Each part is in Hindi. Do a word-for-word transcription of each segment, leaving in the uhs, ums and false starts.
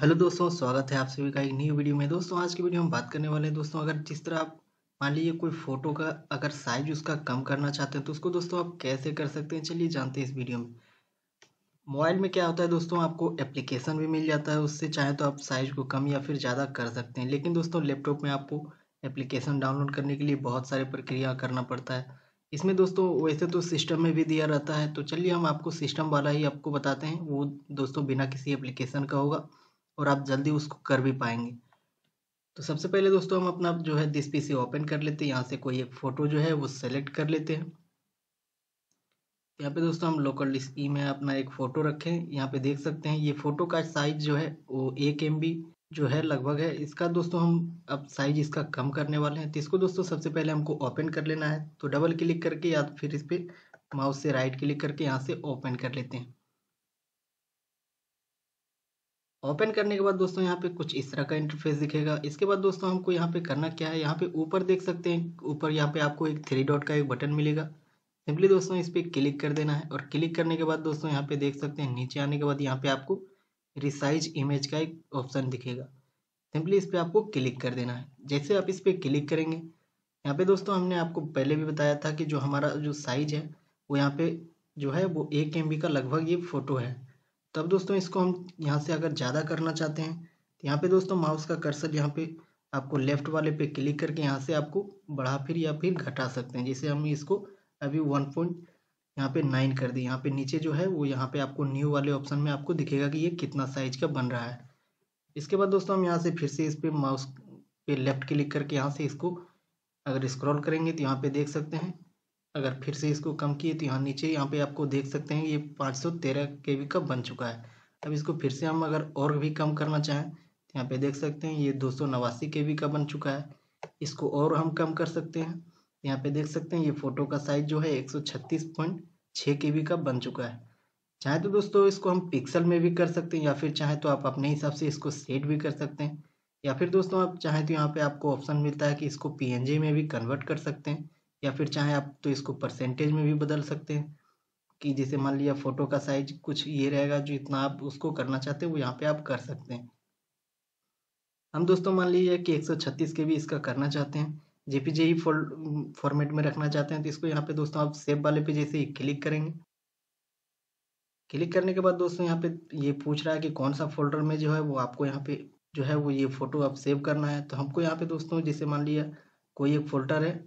हेलो दोस्तों, स्वागत है आप सभी का एक नई वीडियो में। दोस्तों आज की वीडियो में बात करने वाले हैं दोस्तों, अगर जिस तरह आप मान लीजिए कोई फ़ोटो का अगर साइज उसका कम करना चाहते हैं तो उसको दोस्तों आप कैसे कर सकते हैं, चलिए जानते हैं इस वीडियो में। मोबाइल में क्या होता है दोस्तों, आपको एप्लीकेशन भी मिल जाता है, उससे चाहे तो आप साइज़ को कम या फिर ज़्यादा कर सकते हैं। लेकिन दोस्तों लैपटॉप में आपको एप्लीकेशन डाउनलोड करने के लिए बहुत सारे प्रक्रिया करना पड़ता है। इसमें दोस्तों वैसे तो सिस्टम में भी दिया रहता है, तो चलिए हम आपको सिस्टम वाला ही आपको बताते हैं। वो दोस्तों बिना किसी एप्लीकेशन का होगा और आप जल्दी उसको कर भी पाएंगे। तो सबसे पहले दोस्तों हम अपना जो है दिस पीसी ओपन कर लेते हैं। यहाँ से कोई एक फ़ोटो जो है वो सेलेक्ट कर लेते हैं। यहाँ पे दोस्तों हम लोकल डिस्क ई में अपना एक फ़ोटो रखें। यहाँ पे देख सकते हैं ये फ़ोटो का साइज़ जो है वो एक एम बी जो है लगभग है। इसका दोस्तों हम अब साइज इसका कम करने वाले हैं, तो इसको दोस्तों सबसे पहले हमको ओपन कर लेना है। तो डबल क्लिक करके या फिर इस पर माउस से राइट क्लिक करके यहाँ से ओपन कर लेते हैं। ओपन करने के बाद दोस्तों यहाँ पे कुछ इस तरह का इंटरफेस दिखेगा। इसके बाद दोस्तों हमको यहाँ पे करना क्या है, यहाँ पे ऊपर देख सकते हैं, ऊपर यहाँ पे आपको एक थ्री डॉट का एक बटन मिलेगा। सिंपली दोस्तों इस पर क्लिक कर देना है और क्लिक करने के बाद दोस्तों यहाँ पे देख सकते हैं नीचे आने के बाद यहाँ पे आपको रिसाइज इमेज का एक ऑप्शन दिखेगा। सिंपली इस पर आपको क्लिक कर देना है। जैसे आप इस पर क्लिक करेंगे, यहाँ पे दोस्तों हमने आपको पहले भी बताया था कि जो हमारा जो साइज है वो यहाँ पे जो है वो एक एम बी का लगभग ये फोटो है। तब दोस्तों इसको हम यहाँ से अगर ज़्यादा करना चाहते हैं तो यहाँ पे दोस्तों माउस का कर्सर यहाँ पे आपको लेफ्ट वाले पे क्लिक करके यहाँ से आपको बढ़ा फिर या फिर घटा सकते हैं। जैसे हम इसको अभी वन पॉइंट यहाँ पे नाइन कर दी। यहाँ पे नीचे जो है वो यहाँ पे आपको न्यू वाले ऑप्शन में आपको दिखेगा कि ये कितना साइज का बन रहा है। इसके बाद दोस्तों हम यहाँ से फिर से इस पर माउस पे लेफ्ट क्लिक करके यहाँ से इसको अगर स्क्रॉल करेंगे तो यहाँ पर देख सकते हैं, अगर फिर से इसको कम किए तो यहाँ नीचे यहाँ पे आपको देख सकते हैं ये पाँच सौ तेरह केबी का बन चुका है। अब इसको फिर से हम अगर और भी कम करना चाहें तो यहाँ पे देख सकते हैं ये दो सौ नवासी केबी का बन चुका है। इसको और हम कम कर सकते हैं, यहाँ पे देख सकते हैं ये फ़ोटो का साइज जो है एक सौ छत्तीस पॉइंट छः केबी का बन चुका है। चाहे तो दोस्तों इसको हम पिक्सल में भी कर सकते हैं या फिर चाहे तो आप अपने हिसाब से इसको सेट भी कर सकते हैं, या फिर दोस्तों आप चाहें तो यहाँ पर आपको ऑप्शन मिलता है कि इसको पी एन जी में भी कन्वर्ट कर सकते हैं, या फिर चाहे आप तो इसको परसेंटेज में भी बदल सकते हैं कि जैसे मान लिया फ़ोटो का साइज कुछ ये रहेगा, जो इतना आप उसको करना चाहते हैं वो यहाँ पे आप कर सकते हैं। हम दोस्तों मान लीजिए कि एक सौ छत्तीस के भी इसका करना चाहते हैं, जेपीजी फॉर्मेट में रखना चाहते हैं, तो इसको यहाँ पे दोस्तों आप सेव वाले पे जैसे ही क्लिक करेंगे, क्लिक करने के बाद दोस्तों यहाँ पे ये पूछ रहा है कि कौन सा फोल्डर में जो है वो आपको यहाँ पे जो है वो ये फ़ोटो आप सेव करना है। तो हमको यहाँ पे दोस्तों जैसे मान लिया कोई एक फोल्डर है,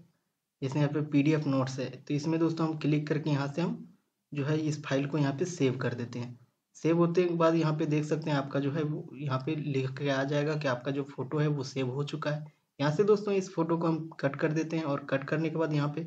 जैसे यहाँ पे पीडीएफ नोट्स है, तो इसमें दोस्तों हम क्लिक करके यहाँ से हम जो है इस फाइल को यहाँ पे सेव कर देते हैं। सेव होते के बाद यहाँ पे देख सकते हैं आपका जो है वो यहाँ पे लिख के आ जाएगा कि आपका जो फोटो है वो सेव हो चुका है। यहाँ से दोस्तों इस फोटो को हम कट कर देते हैं और कट करने के बाद यहाँ पे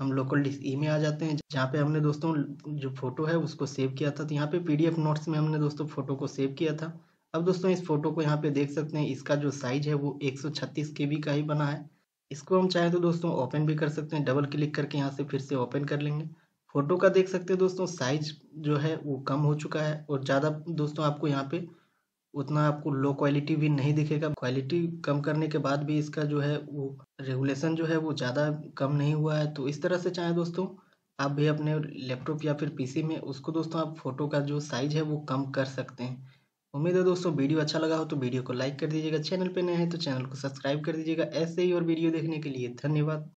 हम लोकल डिस्क ई में आ जाते हैं, जहाँ पे हमने दोस्तों जो फोटो है उसको सेव किया था। तो यहाँ पे पीडीएफ नोट्स में हमने दोस्तों फोटो को सेव किया था। अब दोस्तों इस फोटो को यहाँ पे देख सकते हैं, इसका जो साइज है वो एक सौ छत्तीस के बी का ही बना है। इसको हम चाहे तो दोस्तों ओपन भी कर सकते हैं, डबल क्लिक करके यहाँ से फिर से ओपन कर लेंगे। फ़ोटो का देख सकते हैं दोस्तों साइज जो है वो कम हो चुका है और ज़्यादा दोस्तों आपको यहाँ पे उतना आपको लो क्वालिटी भी नहीं दिखेगा। क्वालिटी कम करने के बाद भी इसका जो है वो रेगुलेशन जो है वो ज़्यादा कम नहीं हुआ है। तो इस तरह से चाहे दोस्तों आप भी अपने लैपटॉप या फिर पीसी में उसको दोस्तों आप फ़ोटो का जो साइज़ है वो कम कर सकते हैं। उम्मीद है दोस्तों वीडियो अच्छा लगा हो तो वीडियो को लाइक कर दीजिएगा, चैनल पे नए हैं तो चैनल को सब्सक्राइब कर दीजिएगा। ऐसे ही और वीडियो देखने के लिए धन्यवाद।